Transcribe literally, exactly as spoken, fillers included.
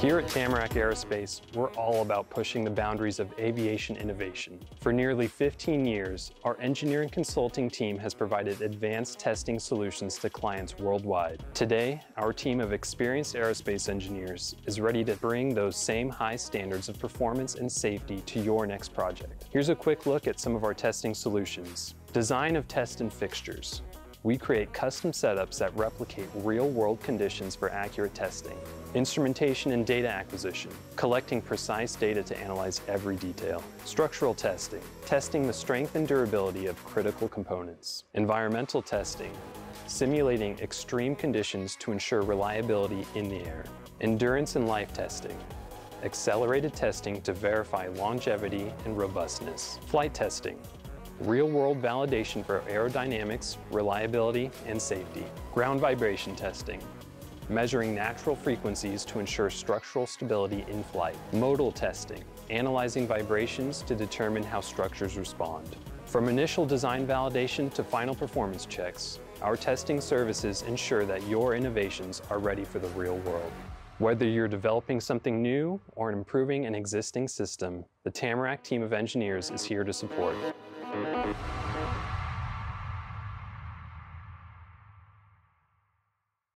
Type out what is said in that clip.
Here at Tamarack Aerospace, we're all about pushing the boundaries of aviation innovation. For nearly fifteen years, our engineering consulting team has provided advanced testing solutions to clients worldwide. Today, our team of experienced aerospace engineers is ready to bring those same high standards of performance and safety to your next project. Here's a quick look at some of our testing solutions. Design of test and fixtures. We create custom setups that replicate real-world conditions for accurate testing. Instrumentation and data acquisition, collecting precise data to analyze every detail. Structural testing, testing the strength and durability of critical components. Environmental testing, simulating extreme conditions to ensure reliability in the air. Endurance and life testing, accelerated testing to verify longevity and robustness. Flight testing, real-world validation for aerodynamics, reliability, and safety. Ground vibration testing, measuring natural frequencies to ensure structural stability in flight. Modal testing, analyzing vibrations to determine how structures respond. From initial design validation to final performance checks, our testing services ensure that your innovations are ready for the real world. Whether you're developing something new or improving an existing system, the Tamarack team of engineers is here to support. Thank you.